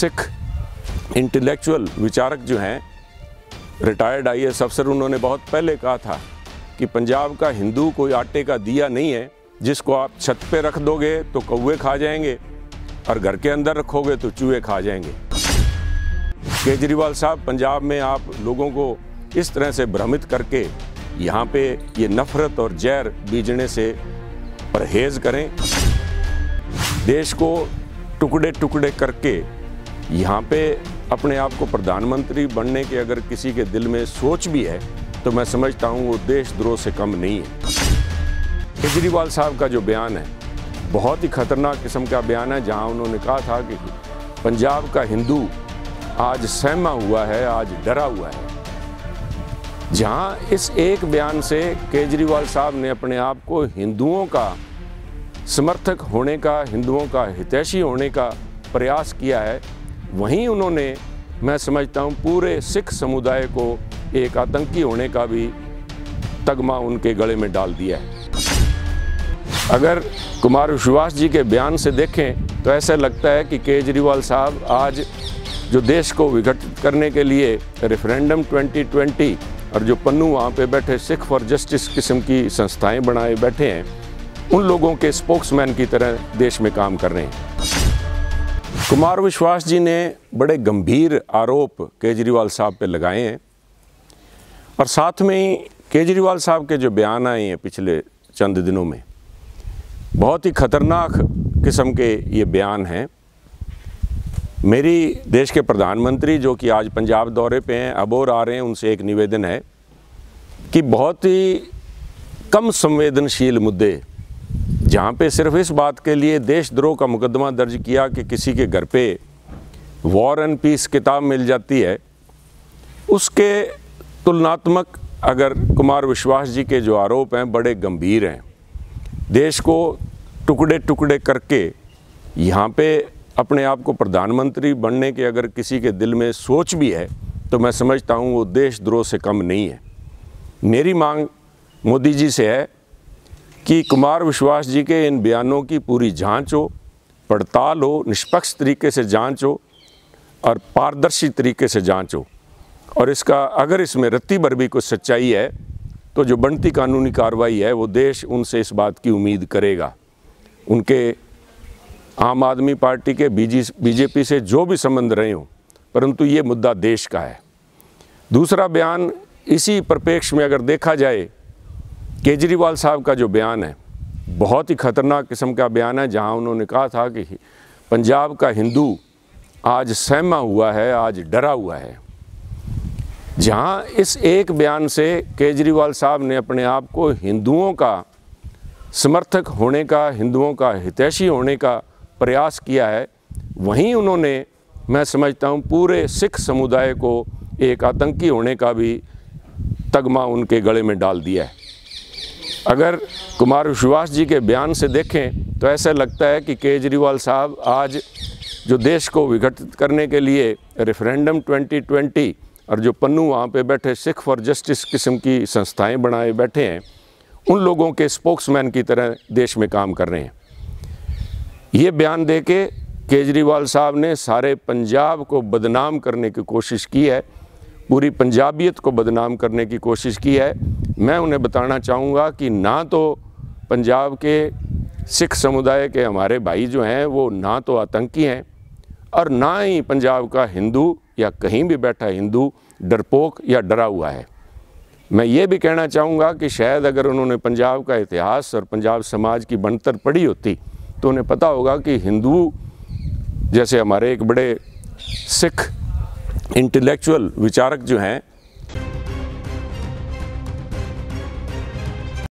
Sikh intellectual विचारक जो हैं, रिटायर्ड IAS अफसर, उन्होंने बहुत पहले कहा था कि पंजाब का हिंदू कोई आटे का दिया नहीं है जिसको आप छत पे रख दोगे तो कौवे खा जाएंगे और घर के अंदर रखोगे तो चूहे खा जाएंगे। केजरीवाल साहब, पंजाब में आप लोगों को इस तरह से भ्रमित करके यहाँ पे ये नफरत और जहर बीजने से परहेज़ करें। देश को टुकड़े टुकड़े करके यहाँ पे अपने आप को प्रधानमंत्री बनने के अगर किसी के दिल में सोच भी है तो मैं समझता हूँ वो देशद्रोह से कम नहीं है। केजरीवाल साहब का जो बयान है बहुत ही खतरनाक किस्म का बयान है, जहाँ उन्होंने कहा था कि पंजाब का हिंदू आज सहमा हुआ है, आज डरा हुआ है। जहाँ इस एक बयान से केजरीवाल साहब ने अपने आप को हिंदुओं का समर्थक होने का, हिंदुओं का हितैषी होने का प्रयास किया है, वहीं उन्होंने, मैं समझता हूँ, पूरे सिख समुदाय को एक आतंकी होने का भी तगमा उनके गले में डाल दिया है। अगर कुमार विश्वास जी के बयान से देखें तो ऐसा लगता है कि केजरीवाल साहब आज जो देश को विघटित करने के लिए रेफरेंडम 2020 और जो पन्नू वहाँ पे बैठे सिख फॉर जस्टिस किस्म की संस्थाएं बनाए बैठे हैं, उन लोगों के स्पोक्समैन की तरह देश में काम कर रहे हैं। कुमार विश्वास जी ने बड़े गंभीर आरोप केजरीवाल साहब पे लगाए हैं और साथ में ही केजरीवाल साहब के जो बयान आए हैं पिछले चंद दिनों में, बहुत ही खतरनाक किस्म के ये बयान हैं। मेरी देश के प्रधानमंत्री जो कि आज पंजाब दौरे पे हैं, अबोर आ रहे हैं, उनसे एक निवेदन है कि बहुत ही कम संवेदनशील मुद्दे, जहाँ पे सिर्फ इस बात के लिए देशद्रोह का मुकदमा दर्ज किया कि किसी के घर पे वॉर एंड पीस किताब मिल जाती है, उसके तुलनात्मक अगर कुमार विश्वास जी के जो आरोप हैं बड़े गंभीर हैं। देश को टुकड़े टुकड़े करके यहाँ पे अपने आप को प्रधानमंत्री बनने के अगर किसी के दिल में सोच भी है तो मैं समझता हूँ वो देशद्रोह से कम नहीं है। मेरी मांग मोदी जी से है कि कुमार विश्वास जी के इन बयानों की पूरी जांच हो, पड़ताल हो, निष्पक्ष तरीके से जांच हो और पारदर्शी तरीके से जांच हो, और इसका अगर इसमें रत्ती भर भी कुछ सच्चाई है तो जो बनती कानूनी कार्रवाई है वो देश उनसे इस बात की उम्मीद करेगा। उनके आम आदमी पार्टी के बीजेपी से जो भी संबंध रहे हों, परंतु ये मुद्दा देश का है। दूसरा बयान इसी परिप्रेक्ष्य में अगर देखा जाए, केजरीवाल साहब का जो बयान है बहुत ही खतरनाक किस्म का बयान है, जहां उन्होंने कहा था कि पंजाब का हिंदू आज सहमा हुआ है, आज डरा हुआ है। जहां इस एक बयान से केजरीवाल साहब ने अपने आप को हिंदुओं का समर्थक होने का, हिंदुओं का हितैषी होने का प्रयास किया है, वहीं उन्होंने, मैं समझता हूँ, पूरे सिख समुदाय को एक आतंकी होने का भी तगमा उनके गले में डाल दिया है। अगर कुमार विश्वास जी के बयान से देखें तो ऐसा लगता है कि केजरीवाल साहब आज जो देश को विघटित करने के लिए रेफरेंडम 2020 और जो पन्नू वहाँ पे बैठे सिख फॉर जस्टिस किस्म की संस्थाएँ बनाए बैठे हैं, उन लोगों के स्पोक्समैन की तरह देश में काम कर रहे हैं। ये बयान देके केजरीवाल साहब ने सारे पंजाब को बदनाम करने की कोशिश की है, पूरी पंजाबियत को बदनाम करने की कोशिश की है। मैं उन्हें बताना चाहूँगा कि ना तो पंजाब के सिख समुदाय के हमारे भाई जो हैं वो ना तो आतंकी हैं और ना ही पंजाब का हिंदू या कहीं भी बैठा हिंदू डरपोक या डरा हुआ है। मैं ये भी कहना चाहूँगा कि शायद अगर उन्होंने पंजाब का इतिहास और पंजाब समाज की बनतर पढ़ी होती तो उन्हें पता होगा कि हिंदू जैसे हमारे एक बड़े सिख इंटेलेक्चुअल विचारक जो हैं